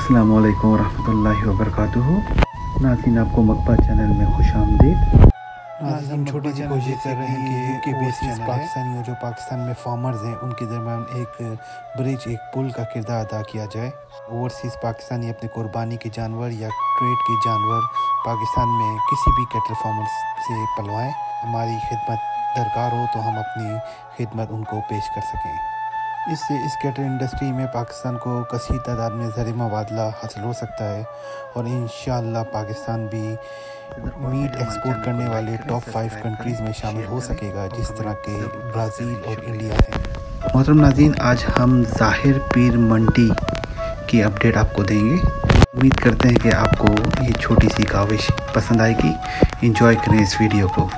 अस्सलामुअलैकुम रहमतुल्लाहि वबरकातुहू। नाज़रीन, आपको मकबा चैनल में खुश आमदीद। नाज़रीन, छोटी सी कोशिश कर रहे हैं कि बेसिस पाकिस्तानियों जो पाकिस्तान में फार्मर्स हैं उनके दरमियान एक ब्रिज, एक पुल का किरदार अदा किया जाए। ओवरसीज़ पाकिस्तानी अपने कुर्बानी के जानवर या ट्रेड के जानवर पाकिस्तान में किसी भी कैटल फार्मर से पलवाएँ। हमारी खिदमत दरकार हो तो हम अपनी खिदमत उनको पेश कर सकें। इससे इस कैटल इंडस्ट्री में पाकिस्तान को कसी तादाद में ज़र मुबादला हासिल हो सकता है और इंशाअल्लाह पाकिस्तान भी मीट एक्सपोर्ट करने वाले टॉप 5 कंट्रीज़ में शामिल हो सकेगा, जिस तरह के ब्राज़ील और इंडिया है। मोहतरम नाज़रीन, आज हम ज़ाहिर पीर मंडी की अपडेट आपको देंगे। उम्मीद करते हैं कि आपको ये छोटी सी काविश पसंद आएगी। इंजॉय करें इस वीडियो को।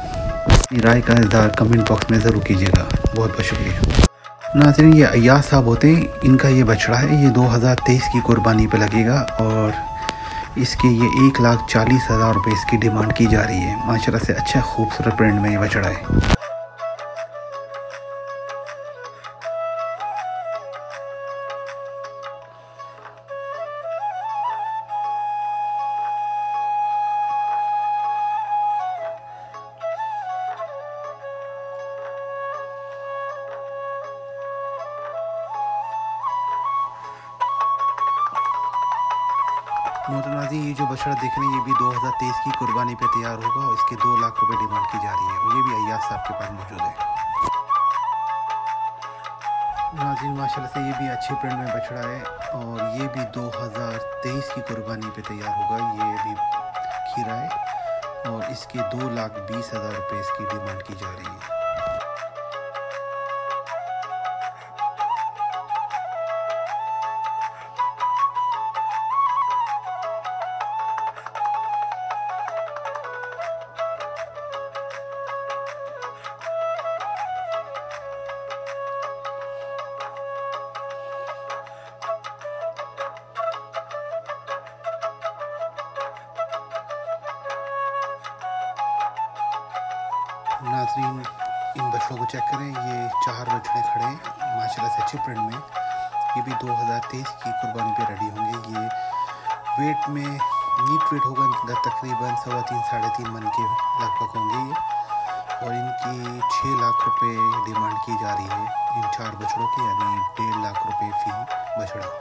राय का इजहार कमेंट बॉक्स में ज़रूर कीजिएगा। बहुत बहुत शुक्रिया। नाज़रीन, ये अयाज साहब होते हैं, इनका ये बछड़ा है। ये 2023 की कुर्बानी पे लगेगा और इसके ये 1,40,000 रुपये इसकी डिमांड की जा रही है। माशाल्लाह से अच्छा खूबसूरत प्रिंट में ये बछड़ा है। मोहतरम नाज़रीन, ये जो बछड़ा देख रहे हैं ये भी 2023 की कुर्बानी पे तैयार होगा और इसके 2 लाख रुपए डिमांड की जा रही है। ये भी अय्याज साहब के पास मौजूद है। नाज़रीन, माशाल्लाह से ये भी अच्छे प्रिंट में बछड़ा है और ये भी 2023 की कुर्बानी पे तैयार होगा। ये भी खीरा है और इसके 2,20,000 रुपये इसकी डिमांड की जा रही है। नाज़रीन, इन बछड़ों को चेक करें। ये 4 बछड़े खड़े हैं माशाल्लाह से अच्छे प्रिंट में। ये भी 2023 की कुर्बानी पे रेडी होंगे। ये वेट में नीट वेट होगा इनका, तकरीबन 3.25-3.5 मन के लगभग होंगे ये और इनकी 6 लाख रुपए डिमांड की जा रही है इन 4 बछड़ों की, यानी 1.5 लाख रुपए फी बछड़ा।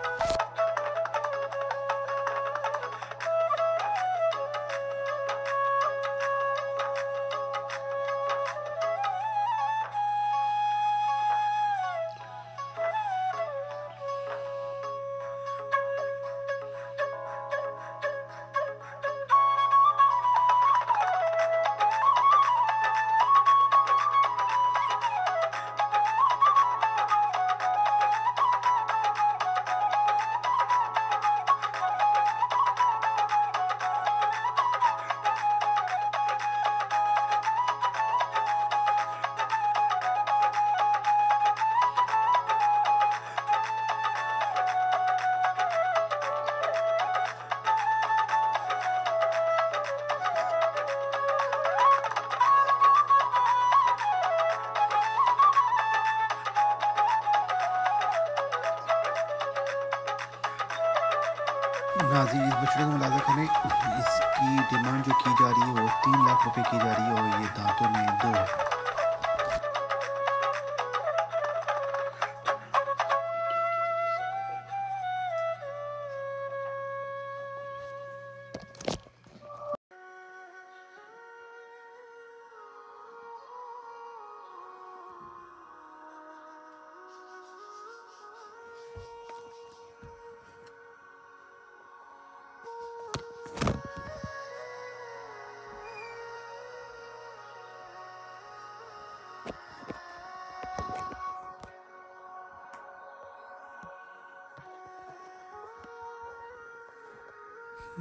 नाज़रीन, इस बछड़े को मुलाजा करें। इसकी डिमांड जो की जा रही है वो 3 लाख रुपए की जा रही है और ये दांतों में 2 है।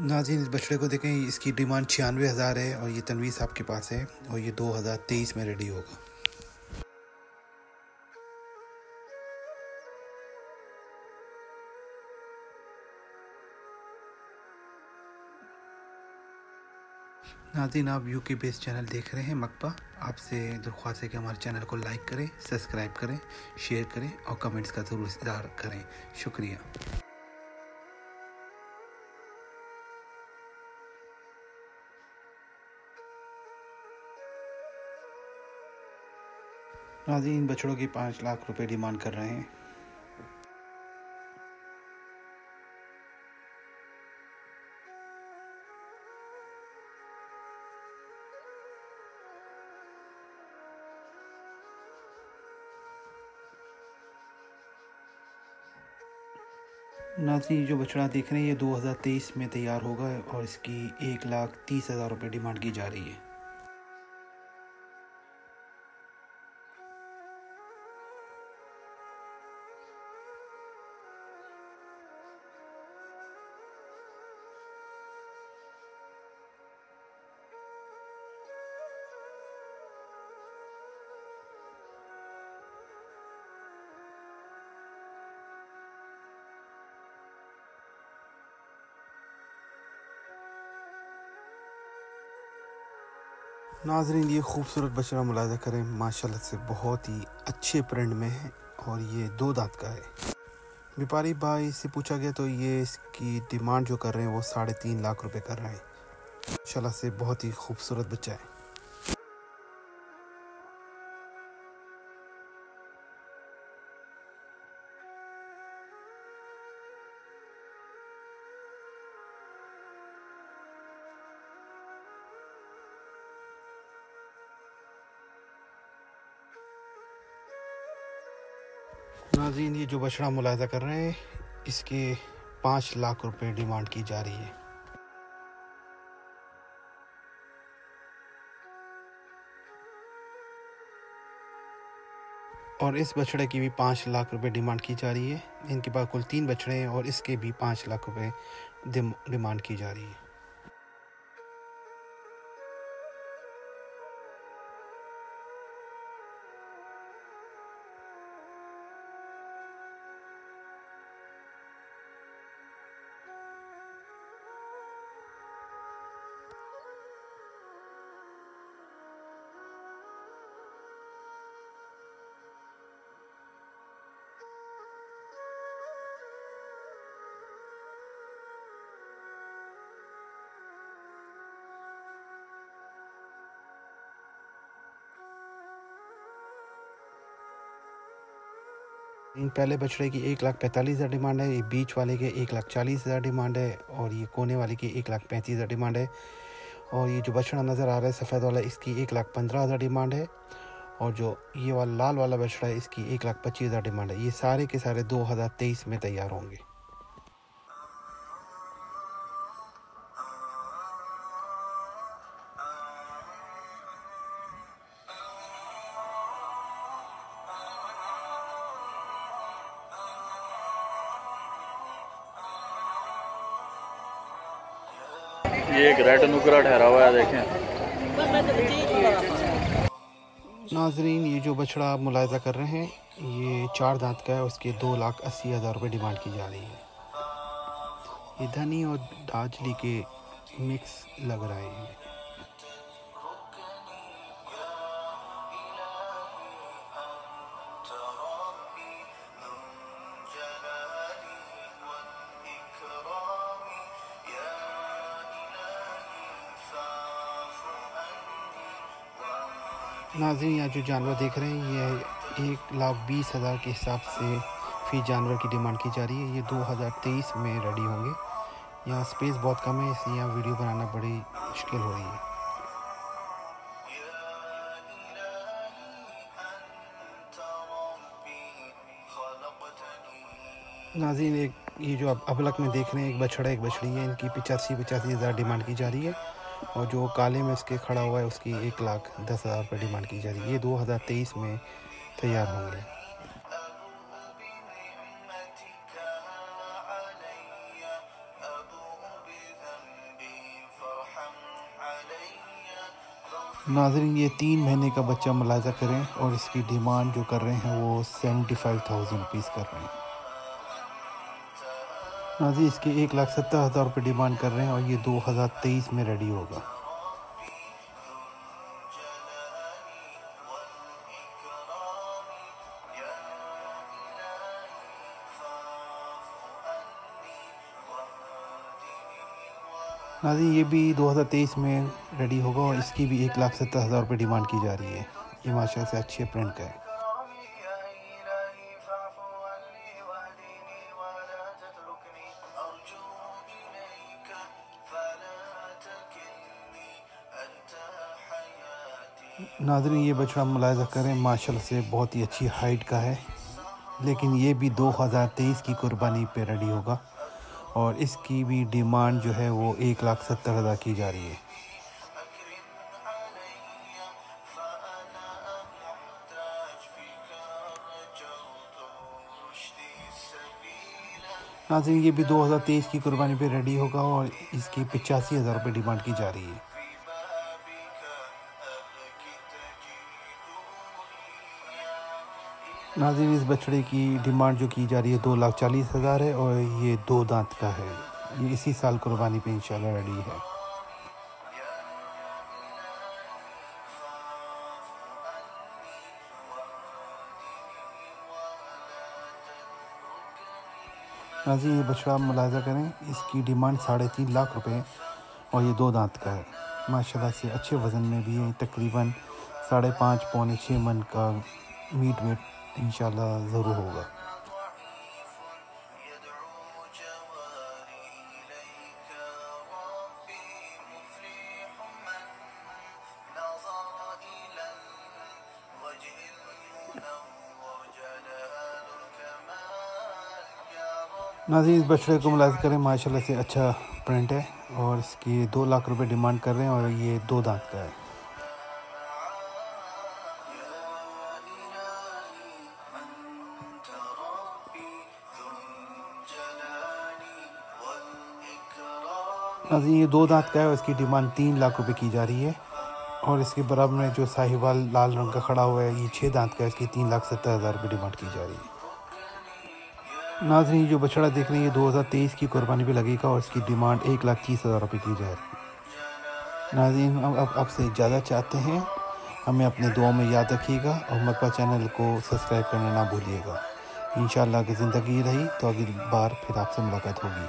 नाज़रीन, इस बछड़े को देखें। इसकी डिमांड 96,000 है और ये तनवीर साहब के पास है और ये 2023 में रेडी होगा। नाज़रीन, आप यूके बेस्ड चैनल देख रहे हैं मकबा। आपसे दरख्वास्त है कि हमारे चैनल को लाइक करें, सब्सक्राइब करें, शेयर करें और कमेंट्स का ज़रूर इज़हार करें। शुक्रिया। नाज़रीन बछड़ों की 5 लाख रुपए डिमांड कर रहे हैं। नाज़रीन जो बछड़ा देख रहे हैं ये 2023 में तैयार होगा और इसकी 1,30,000 रुपये डिमांड की जा रही है। नाज़रीन ये खूबसूरत बछड़ा मुलाहिज़ा करें, माशाल्लाह से बहुत ही अच्छे प्रिंट में है और ये 2 दांत का है। व्यापारी भाई से पूछा गया तो ये इसकी डिमांड जो कर रहे हैं वो 3.5 लाख रुपए कर रहे हैं। माशाल्लाह से बहुत ही खूबसूरत बच्चा है। नाज़रीन ये जो बछड़ा मुलाहिज़ा कर रहे हैं इसके 5 लाख रुपए डिमांड की जा रही है। और इस बछड़े की भी 5 लाख रुपए डिमांड की जा रही है। इनके पास कुल 3 बछड़े हैं और इसके भी 5 लाख रुपए डिमांड की जा रही है। इन पहले बछड़े की 1,45,000 डिमांड है, ये बीच वाले के 1,40,000 डिमांड है और ये कोने वाले की 1,35,000 डिमांड है। और ये जो बछड़ा नज़र आ रहा है सफ़ेद वाला इसकी 1,15,000 डिमांड है और जो ये वाला लाल वाला बछड़ा है इसकी 1,25,000 डिमांड है। ये सारे के सारे 2023 में तैयार होंगे। ये एक रेड नुकरा ठहरा हुआ है, देखें। नाज़रीन ये जो बछड़ा मुलाहिज़ा कर रहे हैं ये 4 दांत का है, उसके 2,80,000 रुपये डिमांड की जा रही है। ये धनी और दाजली के मिक्स लग रहा है। नाज़रीन यहाँ जो जानवर देख रहे हैं ये 1,20,000 के हिसाब से फी जानवर की डिमांड की जा रही है। ये 2023 में रेडी होंगे। यहाँ स्पेस बहुत कम है इसलिए यहाँ वीडियो बनाना बड़ी मुश्किल हो रही है। नाज़रीन एक ये जो आप अबलक में देख रहे हैं एक बछड़ा एक बछड़ी है, इनकी 85,000 डिमांड की जा रही है। और जो काले में इसके खड़ा हुआ है उसकी 1,10,000 रुपये डिमांड की जा रही है। ये 2023 में तैयार होंगे। नाज़रीन ये 3 महीने का बच्चा मुलाहिज़ा करें और इसकी डिमांड जो कर रहे हैं वो 75,000 रुपीज़ कर रहे हैं। नाज़रीन इसके 1,70,000 रुपये डिमांड कर रहे हैं और ये 2023 में रेडी होगा। नाज़रीन ये भी 2023 में रेडी होगा और इसकी भी 1,70,000 रुपये डिमांड की जा रही है। ये माशाल्लाह से अच्छे प्रिंट का है। नाज़रीन ये बछड़ा मुलाहिज़ा करें माशाल्लाह से बहुत ही अच्छी हाइट का है, लेकिन ये भी 2023 की कुर्बानी पे रेडी होगा और इसकी भी डिमांड जो है वो 1,70,000 की जा रही है। नाज़रीन ये भी 2023 की कुर्बानी पे रेडी होगा और इसकी 85,000 रुपये डिमांड की जा रही है। नाज़रीन इस बछड़े की डिमांड जो की जा रही है 2,40,000 है और ये 2 दांत का है, ये इसी साल कुर्बानी पे इंशाल्लाह रेडी है। नाज़रीन ये बछड़ा मुलाहिज़ा करें, इसकी डिमांड 3.5 लाख रुपए और ये 2 दांत का है। माशाल्लाह से अच्छे वज़न में भी है, तकरीबन 5.5 पौने 6 मन का मीट वेट इंशाल्लाह ज़रूर होगा। नाज़रीन इस बछड़े को मुलाहिज़ा करें माशाल्लाह से अच्छा प्रिंट है और इसकी 2 लाख रुपए डिमांड कर रहे हैं और ये 2 दांत का है। नाज़रीन ये 2 दांत का है और इसकी डिमांड 3 लाख रुपए की जा रही है और इसके बराबर में जो साहिवाल लाल रंग का खड़ा हुआ है ये 6 दांत का है, इसकी 3,70,000 रुपये डिमांड की जा रही है। नाज़रीन जो बछड़ा देख रही है 2023 की कुर्बानी पे लगेगा और इसकी डिमांड 1,30,000 रुपये की जा रही है। नाज़रीन हम अब आपसे इजाज़त चाहते हैं, हमें अपने दुआ में याद रखिएगा और मकबा चैनल को सब्सक्राइब करना ना भूलिएगा। इंशाअल्लाह की ज़िंदगी रही तो अगली बार फिर आपसे मुलाकात होगी।